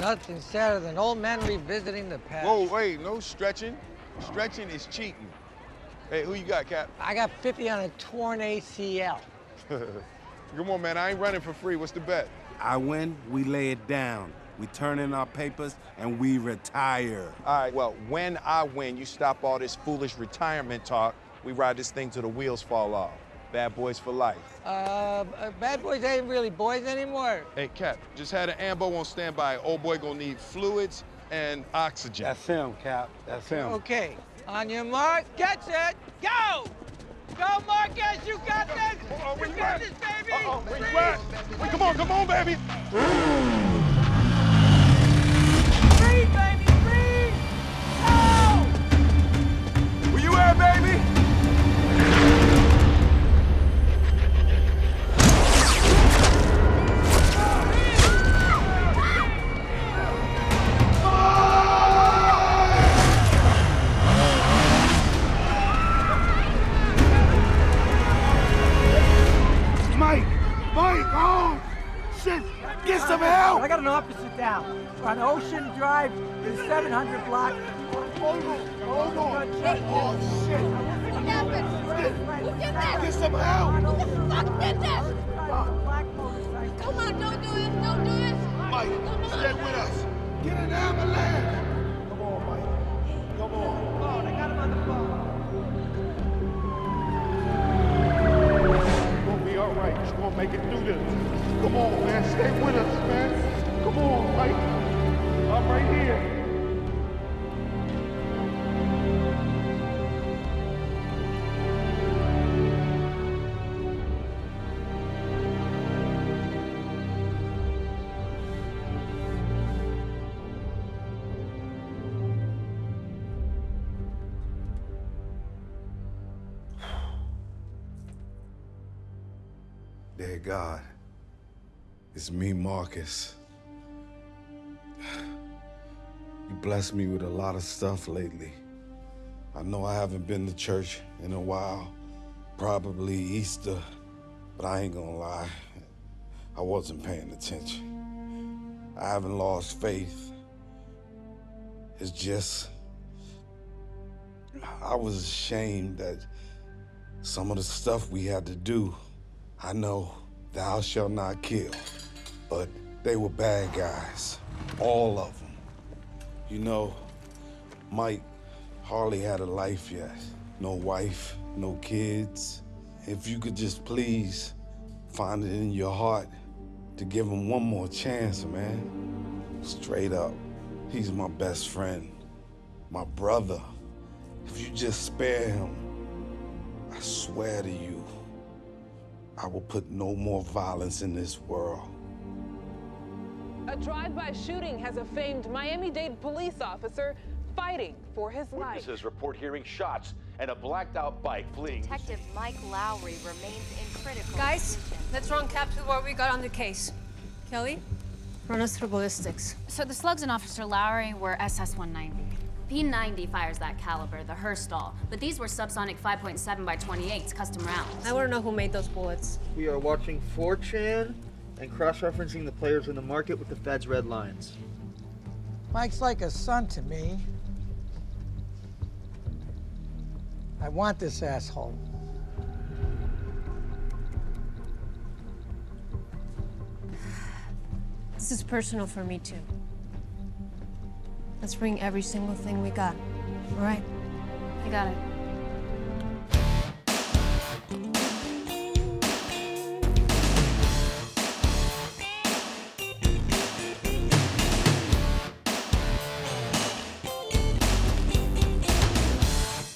Nothing sadder than old men revisiting the past. Whoa, wait, no stretching. Stretching is cheating. Hey, who you got, Cap? I got 50 on a torn ACL. Come on, man, I ain't running for free. What's the bet? I win, we lay it down. We turn in our papers, and we retire. All right, well, when I win, you stop all this foolish retirement talk. We ride this thing till the wheels fall off. Bad Boys for life. Bad boys ain't really boys anymore. Hey, Cap, just had an ambo on standby. Old boy gonna need fluids and oxygen. That's him, Cap. That's him. Okay, on your mark, get set, go! Go, Marcus, you got this! You got this, baby! Wait, come on, baby! Freeze, baby, freeze! Go! Where you at, baby? Get some help! I got an officer down. On Ocean Drive, in 700 block. Hold on, hold on. Oh, shit. What happened? Who did that? Get some help! Who the fuck did that? Come on, don't do it, don't do it. Mike, stay with us. Get an ambulance. Come on, Mike. Come on. Come on, I got him on the phone. It's gonna be all right. It's gonna make it through this. Come on, man. Stay with us, man. Come on, Mike. I'm right here. Dear God. It's me, Marcus. You blessed me with a lot of stuff lately. I know I haven't been to church in a while, probably Easter, but I ain't gonna lie, I wasn't paying attention. I haven't lost faith. It's just, I was ashamed that some of the stuff we had to do, I know, thou shalt not kill. But they were bad guys, all of them. You know, Mike hardly had a life yet. No wife, no kids. If you could just please find it in your heart to give him one more chance, man. Straight up, he's my best friend, my brother. If you just spare him, I swear to you, I will put no more violence in this world. A drive-by shooting has a famed Miami-Dade police officer fighting for his life. Witnesses report hearing shots and a blacked-out bike fleeing. Detective Mike Lowrey remains in critical. Guys, let's run cap to what we got on the case. Kelly, run us through ballistics. So the slugs in Officer Lowrey were SS-190. P90 fires that caliber, the Herstal, but these were subsonic 5.7x28s, custom rounds. I want to know who made those bullets. We are watching 4chan. And cross-referencing the players in the market with the Fed's red lines. Mike's like a son to me. I want this asshole. This is personal for me, too. Let's bring every single thing we got, all right? I got it.